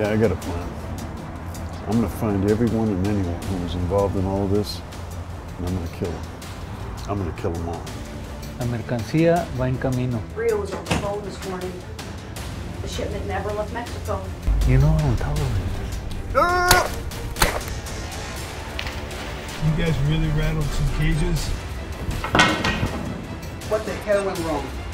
Yeah, I got a plan. I'm going to find everyone and anyone who was involved in all of this, and I'm going to kill them. I'm going to kill them all. La mercancía va en camino. Rio was on the phone this morning. The shipment never left Mexico. You know what I'm telling you. Ah! You guys really rattled some cages? What the hell went wrong?